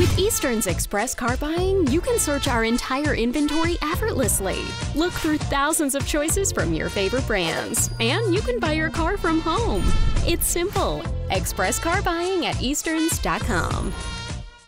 With Eastern's Express Car Buying, you can search our entire inventory effortlessly. Look through thousands of choices from your favorite brands, and you can buy your car from home. It's simple. Express Car Buying at Easterns.com.